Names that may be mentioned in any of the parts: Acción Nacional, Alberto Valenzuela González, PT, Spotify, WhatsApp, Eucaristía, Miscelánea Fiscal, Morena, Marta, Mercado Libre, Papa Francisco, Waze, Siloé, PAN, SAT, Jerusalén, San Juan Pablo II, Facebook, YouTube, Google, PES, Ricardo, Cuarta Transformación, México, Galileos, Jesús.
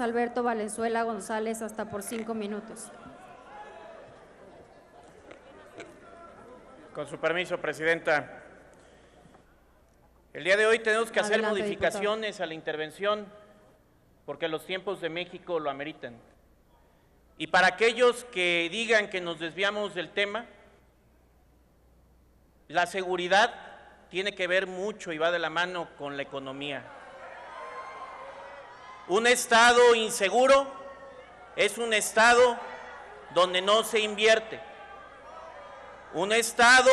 Alberto Valenzuela González, hasta por 5 minutos. Con su permiso, presidenta. El día de hoy tenemos que hacer modificaciones, diputado, a la intervención, porque los tiempos de México lo ameritan. Y para aquellos que digan que nos desviamos del tema, la seguridad tiene que ver mucho y va de la mano con la economía. Un estado inseguro es un estado donde no se invierte, un estado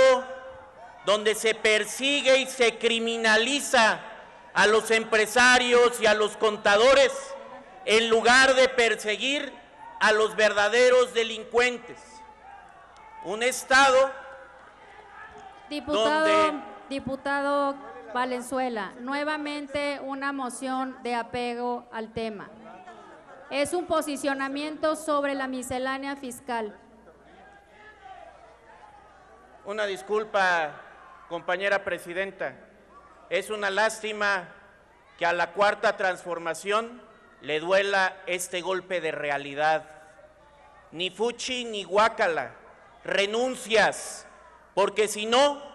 donde se persigue y se criminaliza a los empresarios y a los contadores en lugar de perseguir a los verdaderos delincuentes. Un estado Diputado Valenzuela, nuevamente una moción de apego al tema. Es un posicionamiento sobre la miscelánea fiscal. Una disculpa, compañera presidenta. Es una lástima que a la Cuarta Transformación le duela este golpe de realidad. Ni fuchi ni guácala, renuncias, porque si no,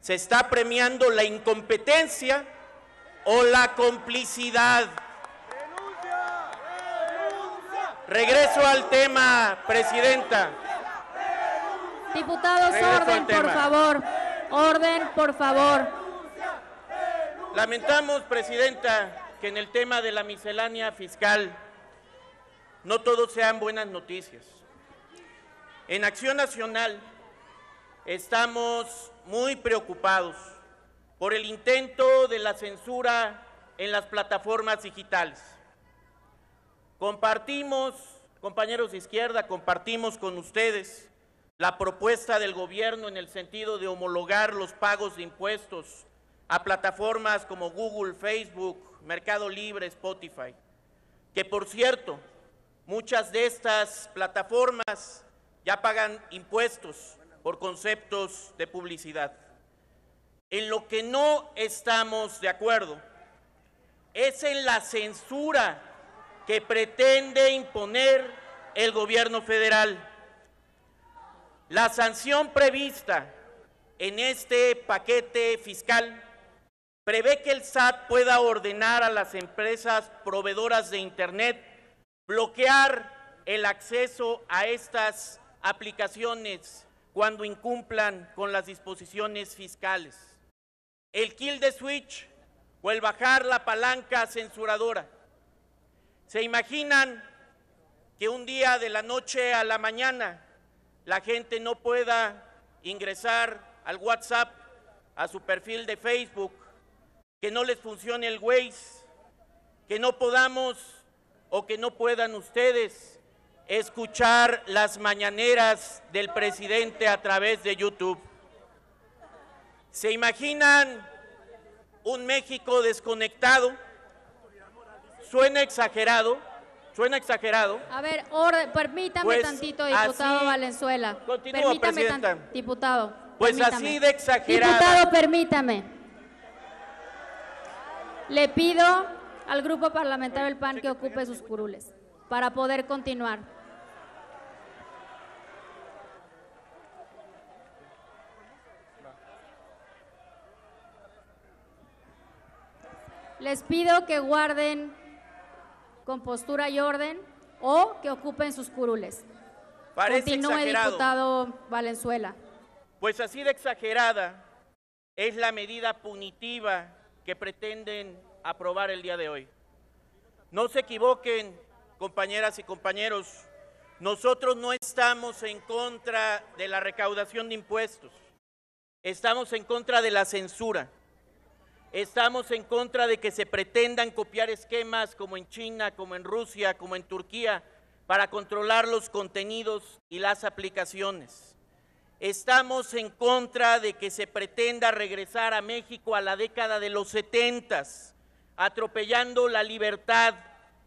se está premiando la incompetencia o la complicidad. ¡Denuncia! ¡Denuncia! Regreso al tema, presidenta. Diputados, orden, por favor. Orden, por favor. Lamentamos, presidenta, que en el tema de la miscelánea fiscal no todos sean buenas noticias. En Acción Nacional estamos muy preocupados por el intento de la censura en las plataformas digitales. Compartimos, compañeros de izquierda, compartimos con ustedes la propuesta del gobierno en el sentido de homologar los pagos de impuestos a plataformas como Google, Facebook, Mercado Libre, Spotify, que por cierto, muchas de estas plataformas ya pagan impuestos por conceptos de publicidad. En lo que no estamos de acuerdo es en la censura que pretende imponer el gobierno federal. La sanción prevista en este paquete fiscal prevé que el SAT pueda ordenar a las empresas proveedoras de Internet bloquear el acceso a estas aplicaciones cuando incumplan con las disposiciones fiscales. El kill the switch o el bajar la palanca censuradora. ¿Se imaginan que un día de la noche a la mañana la gente no pueda ingresar al WhatsApp, a su perfil de Facebook, que no les funcione el Waze, que no podamos o que no puedan ustedes escuchar las mañaneras del presidente a través de YouTube? ¿Se imaginan un México desconectado? Suena exagerado. A ver, permítame pues tantito, diputado así, Valenzuela. Continúa, permítame, diputado. Pues permítame. Así de exagerado. Diputado, permítame. Le pido al grupo parlamentario del PAN que ocupe sus curules para poder continuar. Les pido que guarden compostura y orden o que ocupen sus curules. Parece exagerado. Continúe, diputado Valenzuela. Pues así de exagerada es la medida punitiva que pretenden aprobar el día de hoy. No se equivoquen, compañeras y compañeros. Nosotros no estamos en contra de la recaudación de impuestos. Estamos en contra de la censura. Estamos en contra de que se pretendan copiar esquemas como en China, como en Rusia, como en Turquía, para controlar los contenidos y las aplicaciones. Estamos en contra de que se pretenda regresar a México a la década de los 70s, atropellando la libertad,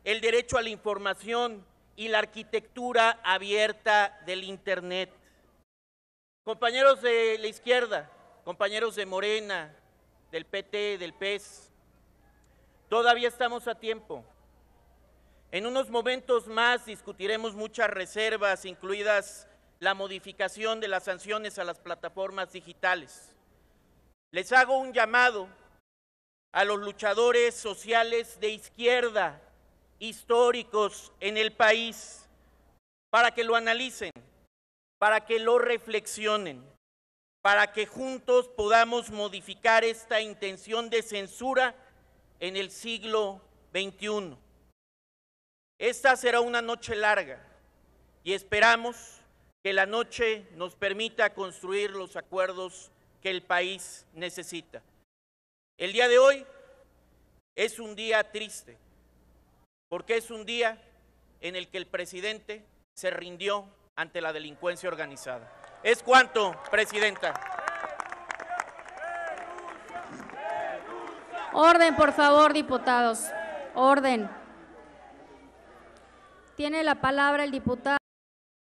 el derecho a la información y la arquitectura abierta del Internet. Compañeros de la izquierda, compañeros de Morena, del PT, del PES, todavía estamos a tiempo. En unos momentos más discutiremos muchas reservas, incluidas la modificación de las sanciones a las plataformas digitales. Les hago un llamado a los luchadores sociales de izquierda históricos en el país para que lo analicen, para que lo reflexionen, para que juntos podamos modificar esta intención de censura en el siglo XXI. Esta será una noche larga y esperamos que la noche nos permita construir los acuerdos que el país necesita. El día de hoy es un día triste, porque es un día en el que el presidente se rindió ante la delincuencia organizada. Es cuanto, presidenta. Orden, por favor, diputados. Orden. Tiene la palabra el diputado.